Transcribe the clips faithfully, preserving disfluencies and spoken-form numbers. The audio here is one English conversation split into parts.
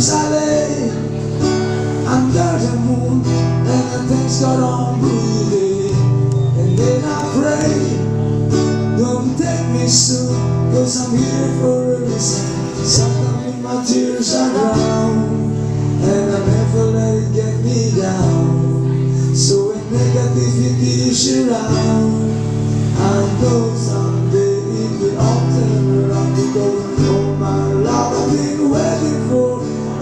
times I lay under the moon and the things go on brutally, and then I pray, don't take me soon, cause I'm here for a reason. Sometimes my tears are drowned and I never let it get me down. So when negativity is around, I know someday it will all turn around, because all my life I've been waiting for,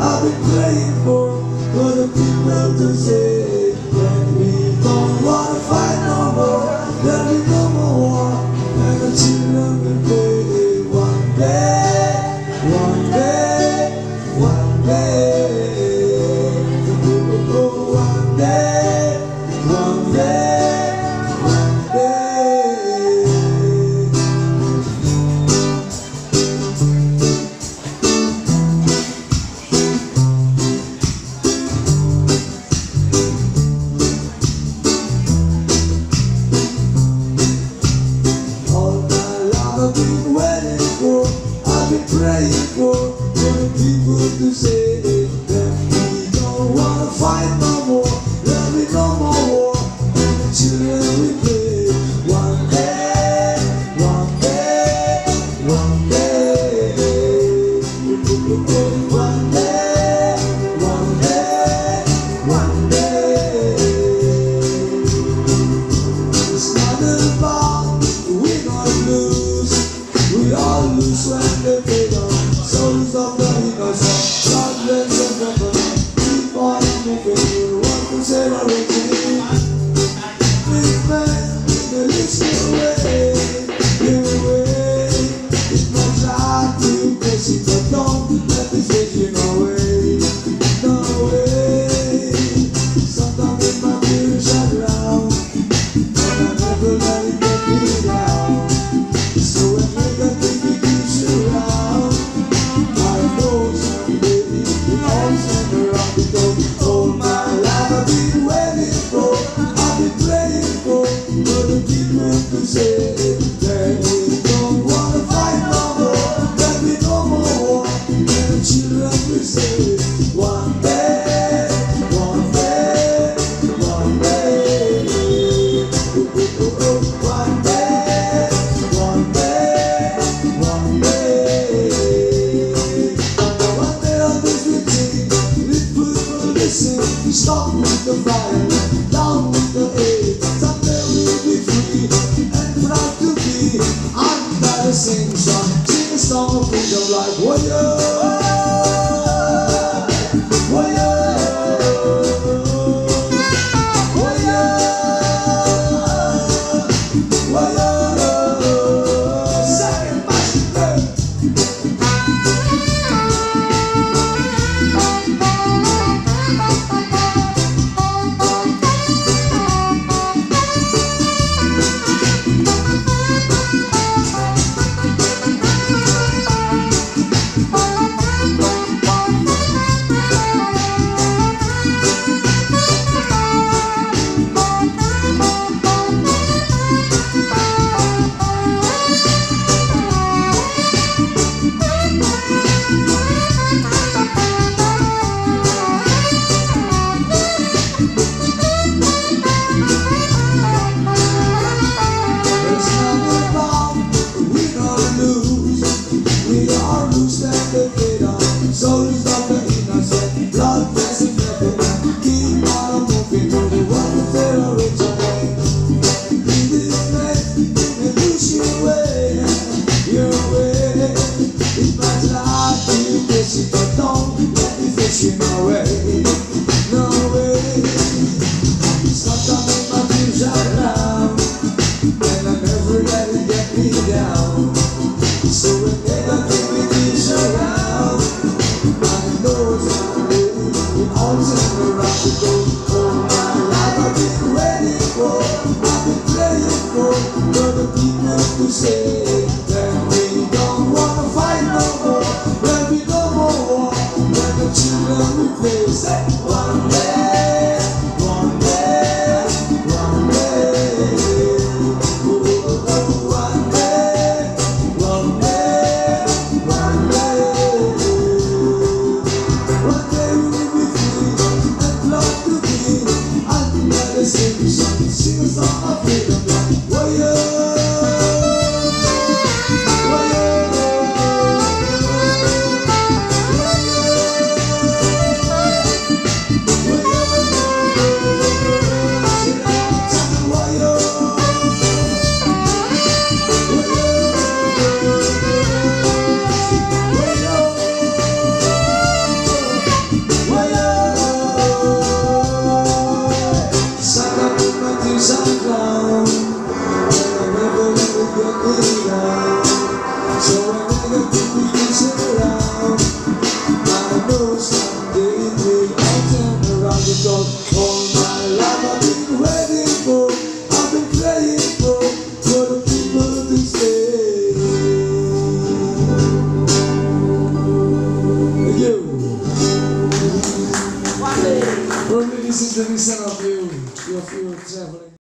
I've been praying for, for the people to say that we don't want to fight no more, that we don't want war, and the children will play one day, one day, one day, the people go one day, one day. Praying for, for the people to say that we don't want to fight no more, that we no more war, and the children we play one day, one day, one day, we will play one day, one day, one day. It's not about we're gonna lose, we all lose when the day. Of the innocent, children of the government, keep on moving, one percent of it. Please make the least give away, give away. It's not hard to face it, but don't let this vision away, no way. Sometimes in my tears I drown, and I never let it get me down. So I make a thing it keeps you around. Stop with the violence, down with the hate. Someday we'll be free and proud to be. I'm gonna sing a song, sing a song of freedom like warrior, warrior, warrior, warrior. Second by third. Bye. Only this is the reason of you, of you traveling.